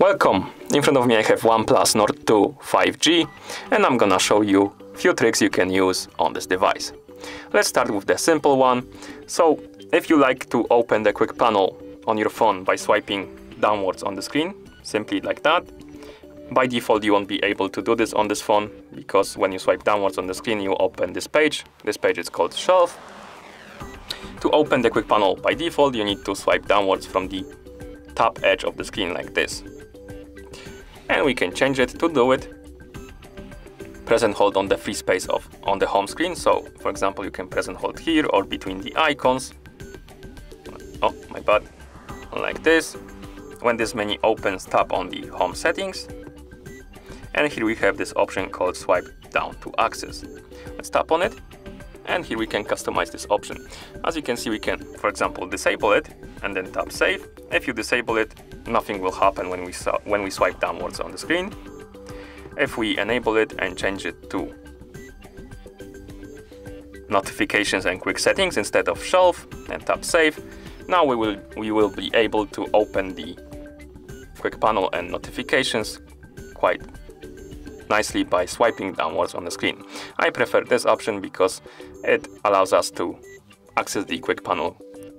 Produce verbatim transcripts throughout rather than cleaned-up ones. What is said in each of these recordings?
Welcome! In front of me I have OnePlus Nord two five G and I'm gonna show you a few tricks you can use on this device. Let's start with the simple one. So if you like to open the quick panel on your phone by swiping downwards on the screen, simply like that. By default you won't be able to do this on this phone because when you swipe downwards on the screen you open this page. This page is called Shelf. To open the quick panel by default you need to swipe downwards from the top edge of the screen like this. And we can change it to do it. Press and hold on the free space of on the home screen. So for example you can press and hold here or between the icons. Oh my bad. Like this. When this menu opens, tap on the home settings. And here we have this option called swipe down to access. Let's tap on it. And here we can customize this option. As you can see, we can, for example, disable it and then tap save. If you disable it, nothing will happen when we, when we swipe downwards on the screen. If we enable it and change it to notifications and quick settings instead of shelf and tap save, now we will, we will be able to open the quick panel and notifications quite nicely by swiping downwards on the screen. I prefer this option because it allows us to access the quick panel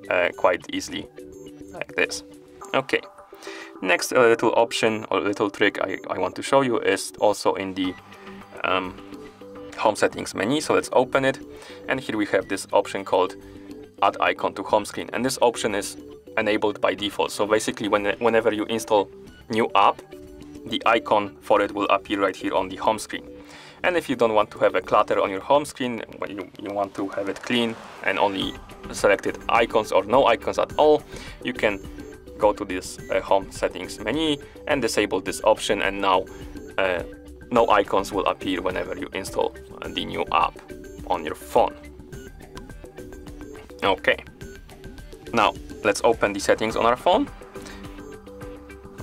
uh, quite easily, like this. Okay, next a little option or little trick I, I want to show you is also in the um, home settings menu. So let's open it, and here we have this option called add icon to home screen, and this option is enabled by default. So basically when, whenever you install new app, the icon for it will appear right here on the home screen. And if you don't want to have a clutter on your home screen, you, you want to have it clean and only selected icons or no icons at all, you can go to this uh, home settings menu and disable this option, and now uh, no icons will appear whenever you install the new app on your phone. Okay, now let's open the settings on our phone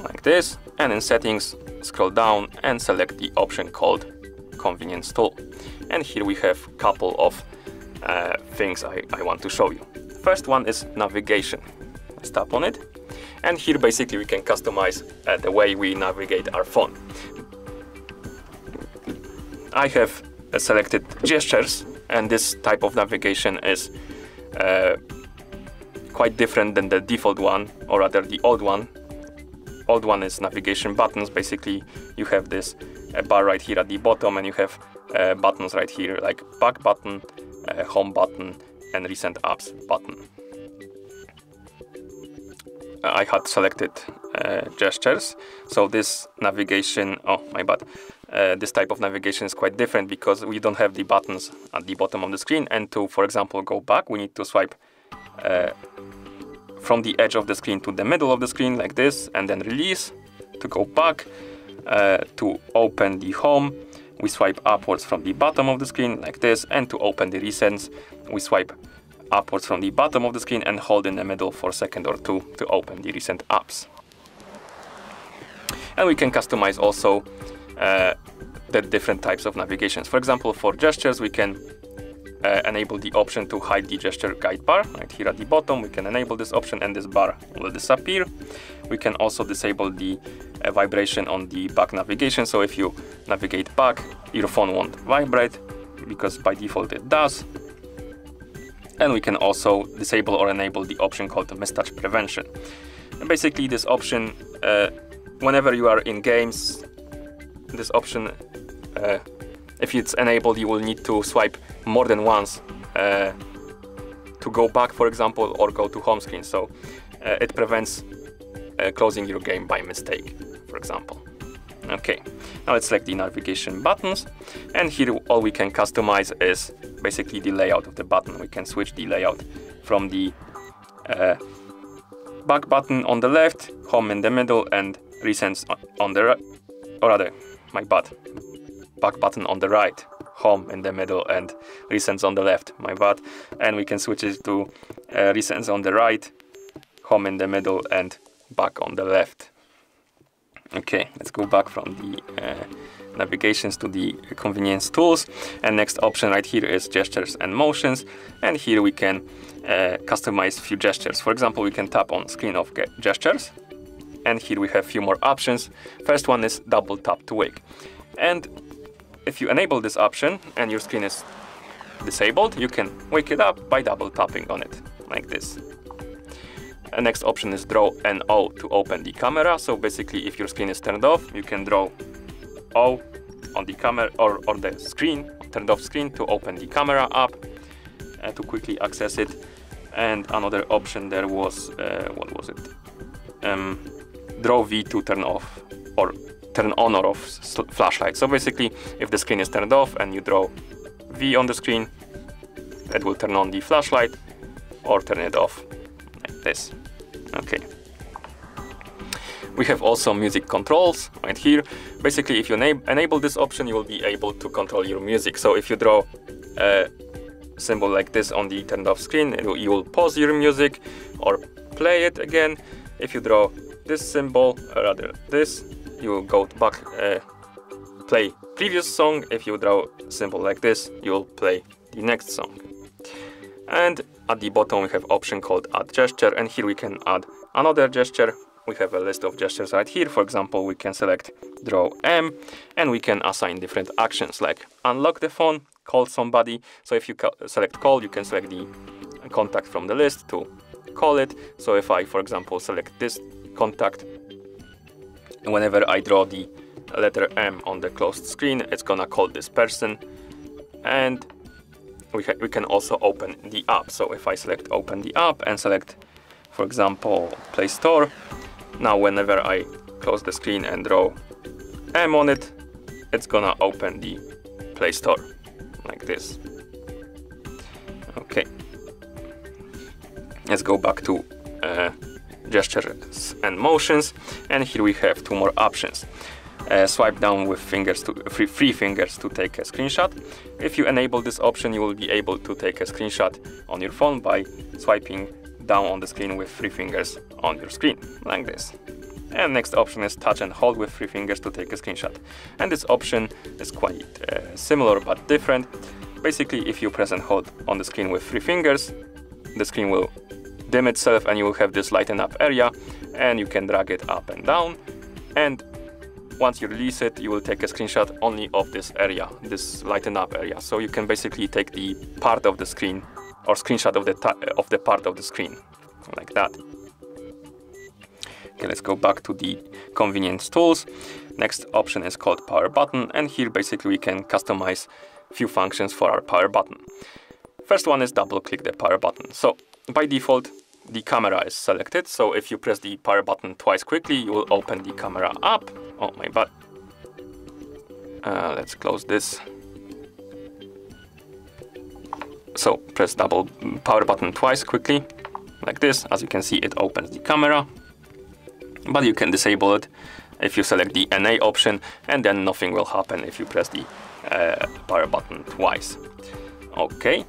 like this. And in settings, scroll down and select the option called convenience tool. And here we have a couple of uh, things I, I want to show you. First one is navigation. Let's tap on it. And here basically we can customize uh, the way we navigate our phone. I have uh, selected gestures, and this type of navigation is uh, quite different than the default one, or rather the old one. Old one is navigation buttons. Basically you have this uh, bar right here at the bottom, and you have uh, buttons right here like back button, uh, home button and recent apps button. Uh, I had selected uh, gestures, so this navigation, oh my bad, uh, this type of navigation is quite different because we don't have the buttons at the bottom of the screen, and to for example go back we need to swipe uh, from the edge of the screen to the middle of the screen like this, and then release to go back. Uh, to open the home we swipe upwards from the bottom of the screen like this, and to open the recents we swipe upwards from the bottom of the screen and hold in the middle for a second or two to open the recent apps. And we can customize also uh, the different types of navigations. For example, for gestures we can Uh, enable the option to hide the gesture guide bar. Right here at the bottom we can enable this option and this bar will disappear. We can also disable the uh, vibration on the back navigation, so if you navigate back your phone won't vibrate because by default it does. And we can also disable or enable the option called mistouch prevention. And basically this option, uh, whenever you are in games, this option uh, if it's enabled, you will need to swipe more than once uh, to go back, for example, or go to home screen. So uh, it prevents uh, closing your game by mistake, for example. Okay, now let's select the navigation buttons. And here all we can customize is basically the layout of the button. We can switch the layout from the uh, back button on the left, home in the middle, and recents on the right, or rather, my bad. Back button on the right, home in the middle, and recents on the left, my bad. And we can switch it to uh, recents on the right, home in the middle, and back on the left. Okay, let's go back from the uh, navigations to the convenience tools, and next option right here is gestures and motions, and here we can uh, customize few gestures. For example, we can tap on screen of gestures, and here we have few more options. First one is double tap to wake, and if you enable this option and your screen is disabled, you can wake it up by double tapping on it like this. The next option is draw an O to open the camera. So basically, if your screen is turned off, you can draw O on the camera or, or the screen, turned off screen, to open the camera up uh, to quickly access it. And another option there was, uh, what was it? Um, draw V to turn off or turn on or off flashlight. So basically, if the screen is turned off and you draw V on the screen, it will turn on the flashlight or turn it off like this. Okay. We have also music controls right here. Basically, if you enable this option, you will be able to control your music. So if you draw a symbol like this on the turned off screen, it will, you will pause your music or play it again. If you draw this symbol, or rather this, you will go back, uh, play previous song. If you draw a symbol like this, you'll play the next song. And at the bottom we have option called add gesture, and here we can add another gesture. We have a list of gestures right here. For example, we can select draw M, and we can assign different actions like unlock the phone, call somebody. So if you select call, you can select the contact from the list to call it. So if I, for example, select this contact, and whenever I draw the letter M on the closed screen, it's gonna call this person. And we, we can also open the app. So if I select open the app and select, for example, Play Store, now whenever I close the screen and draw M on it, it's gonna open the Play Store like this. Okay, let's go back to uh, gestures and motions, and here we have two more options. Uh, swipe down with fingers to free, free fingers to take a screenshot. If you enable this option, you will be able to take a screenshot on your phone by swiping down on the screen with three fingers on your screen like this. And next option is touch and hold with three fingers to take a screenshot, and this option is quite uh, similar but different. Basically, if you press and hold on the screen with three fingers, the screen will dim itself and you will have this lighten up area, and you can drag it up and down, and once you release it, you will take a screenshot only of this area, this lighten up area. So you can basically take the part of the screen or screenshot of the of the part of the screen like that. Okay, let's go back to the convenience tools. Next option is called power button, and here basically we can customize few functions for our power button. First one is double click the power button. So by default, the camera is selected, so if you press the power button twice quickly, you will open the camera up. Oh my bad. Uh, let's close this. So press double power button twice quickly, like this. As you can see, it opens the camera, but you can disable it if you select the N A option, and then nothing will happen if you press the uh, power button twice. Okay.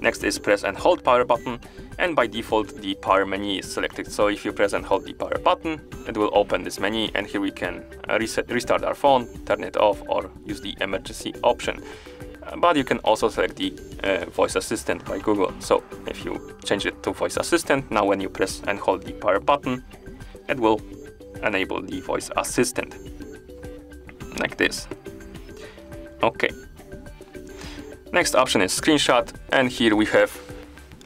Next is press and hold power button, and by default the power menu is selected. So if you press and hold the power button, it will open this menu, and here we can reset, restart our phone, turn it off, or use the emergency option. But you can also select the uh, voice assistant by Google. So if you change it to voice assistant, now when you press and hold the power button, it will enable the voice assistant like this. Okay. Next option is screenshot, and here we have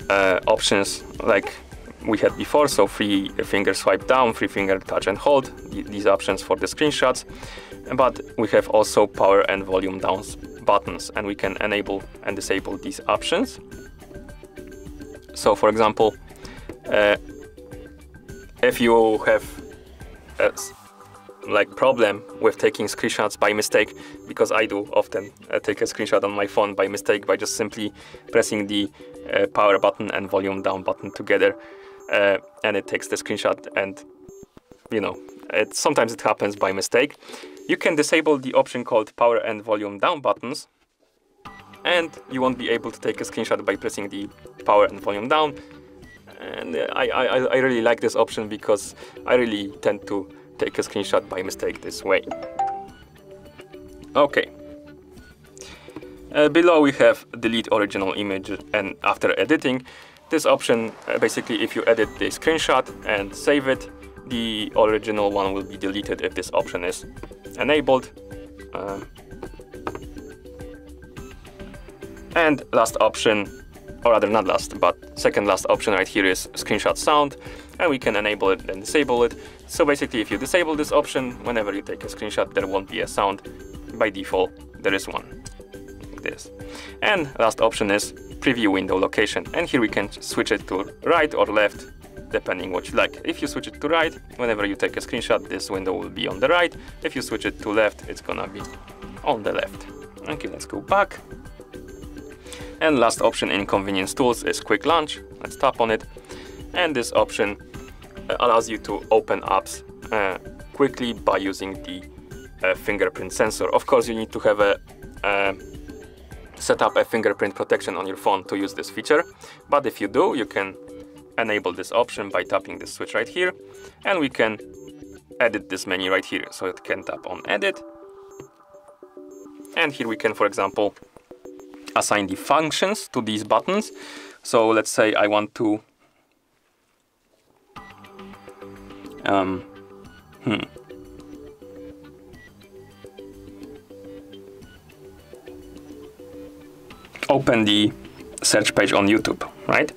uh, options like we had before, so three finger swipe down, three finger touch and hold, th these options for the screenshots, but we have also power and volume down buttons, and we can enable and disable these options. So for example, uh, if you have a like problem with taking screenshots by mistake, because I do often uh, take a screenshot on my phone by mistake by just simply pressing the uh, power button and volume down button together, uh, and it takes the screenshot, and you know, it sometimes it happens by mistake. You can disable the option called power and volume down buttons, and you won't be able to take a screenshot by pressing the power and volume down. And I, I, I really like this option because I really tend to take a screenshot by mistake this way. Okay. Uh, below we have delete original image, and after editing, this option uh, basically if you edit the screenshot and save it, the original one will be deleted if this option is enabled. Uh, and last option, or rather not last, but second last option right here is screenshot sound, and we can enable it and disable it. So basically if you disable this option, whenever you take a screenshot there won't be a sound. By default there is one, like this. And last option is preview window location, and here we can switch it to right or left, depending what you like. If you switch it to right, whenever you take a screenshot, this window will be on the right. If you switch it to left, it's gonna be on the left. Okay, let's go back. And last option in convenience tools is quick launch. Let's tap on it. And this option allows you to open apps uh, quickly by using the uh, fingerprint sensor. Of course, you need to have a uh, set up a fingerprint protection on your phone to use this feature. But if you do, you can enable this option by tapping this switch right here, and we can edit this menu right here. So it can tap on edit, and here we can, for example, assign the functions to these buttons. So let's say I want to um, hmm. open the search page on YouTube, right?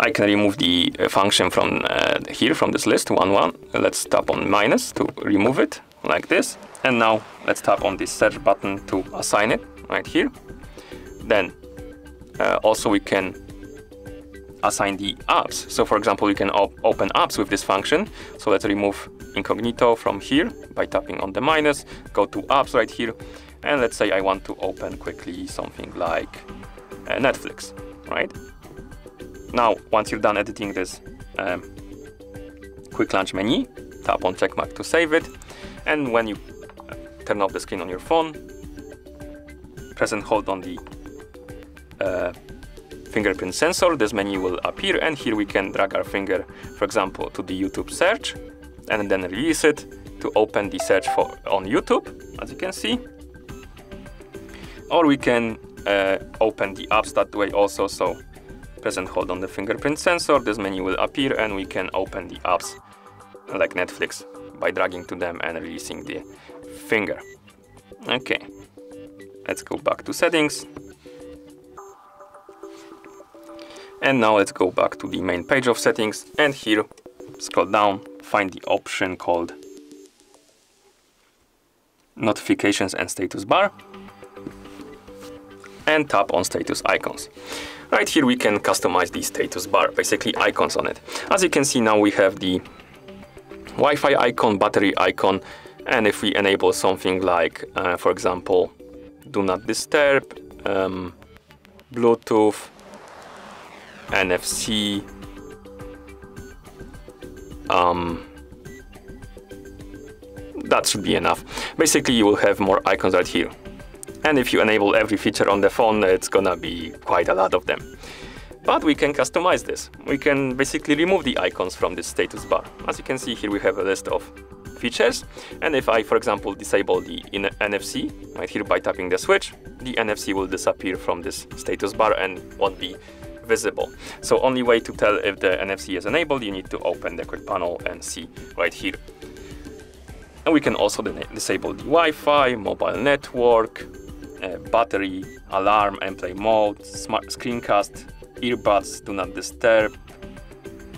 I can remove the function from uh, here, from this list, one, one. Let's tap on minus to remove it, like this. And now let's tap on this search button to assign it, right here. Then uh, also we can assign the apps. So for example, you can op open apps with this function. So let's remove incognito from here by tapping on the minus, go to apps right here. And let's say I want to open quickly something like uh, Netflix, right? Now, once you're done editing this um, quick launch menu, tap on check mark to save it. And when you uh, turn off the screen on your phone, press and hold on the uh, fingerprint sensor, this menu will appear. And here we can drag our finger, for example, to the YouTube search, and then release it to open the search for on YouTube, as you can see. Or we can uh, open the apps that way also. So press and hold on the fingerprint sensor, this menu will appear, and we can open the apps like Netflix by dragging to them and releasing the finger. Okay, let's go back to settings. And now let's go back to the main page of settings, and here, scroll down, find the option called notifications and status bar, and tap on status icons. Right here we can customize the status bar, basically icons on it. As you can see now we have the Wi-Fi icon, battery icon, and if we enable something like, uh, for example, do not disturb, um, Bluetooth, N F C, um, that should be enough. Basically you will have more icons right here. And if you enable every feature on the phone, it's gonna be quite a lot of them. But we can customize this. We can basically remove the icons from this status bar. As you can see here, we have a list of features. And if I, for example, disable the N F C right here by tapping the switch, the N F C will disappear from this status bar and won't be visible. So only way to tell if the N F C is enabled, you need to open the quick panel and see right here. And we can also disable the Wi-Fi, mobile network, Uh, battery, alarm, and play mode, smart screencast, earbuds, do not disturb,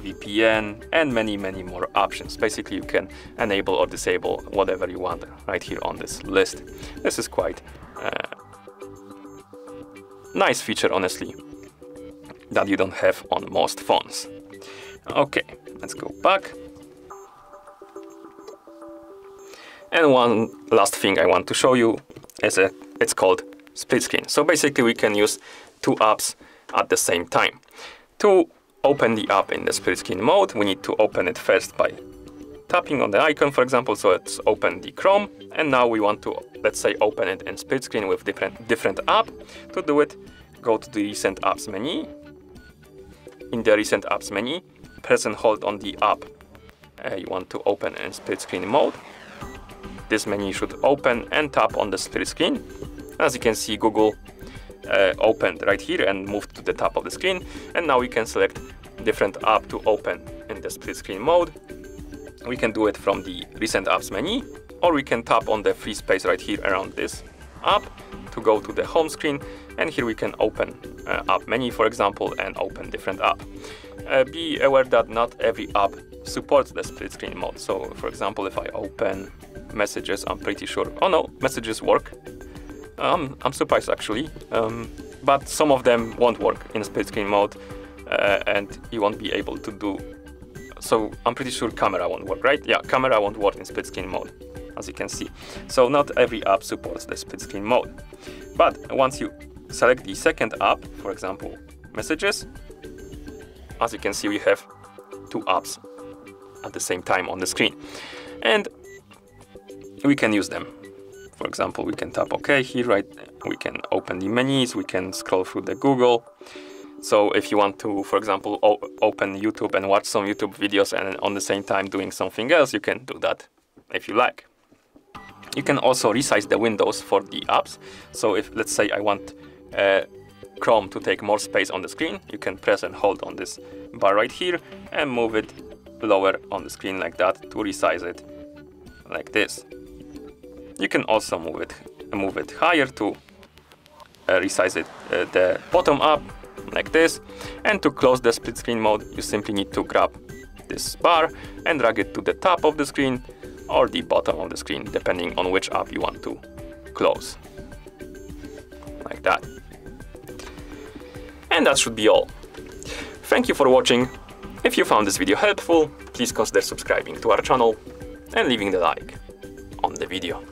V P N, and many, many more options. Basically, you can enable or disable whatever you want right here on this list. This is quite uh, nice feature, honestly, that you don't have on most phones. Okay, let's go back. And one last thing I want to show you is a It's called split screen. So basically we can use two apps at the same time. To open the app in the split screen mode, we need to open it first by tapping on the icon, for example. So let's open the Chrome, and now we want to, let's say, open it in split screen with different, different app. To do it, go to the recent apps menu. In the recent apps menu, press and hold on the app uh, you want to open in split screen mode. This menu should open and tap on the split screen. As you can see, Google uh, opened right here and moved to the top of the screen. And now we can select different app to open in the split screen mode. We can do it from the recent apps menu, or we can tap on the free space right here around this app to go to the home screen, and here we can open uh, app menu, for example, and open different app. Uh, be aware that not every app supports the split screen mode. So for example, if I open messages, I'm pretty sure, oh no, messages work. Um, I'm surprised actually, um, but some of them won't work in split screen mode, uh, and you won't be able to do. So I'm pretty sure camera won't work, right? Yeah, camera won't work in split screen mode, as you can see. So not every app supports the split screen mode. But once you select the second app, for example, messages, as you can see, we have two apps at the same time on the screen. And we can use them. For example, we can tap OK here, right? We can open the menus, we can scroll through the Google. So if you want to, for example, open YouTube and watch some YouTube videos and on the same time doing something else, you can do that if you like. You can also resize the windows for the apps. So if, let's say, I want uh, Chrome to take more space on the screen, you can press and hold on this bar right here and move it lower on the screen like that to resize it like this. You can also move it, move it higher to uh, resize it uh, the bottom up like this. And to close the split screen mode, you simply need to grab this bar and drag it to the top of the screen or the bottom of the screen, depending on which app you want to close, like that. And that should be all. Thank you for watching. If you found this video helpful, please consider subscribing to our channel and leaving the like on the video.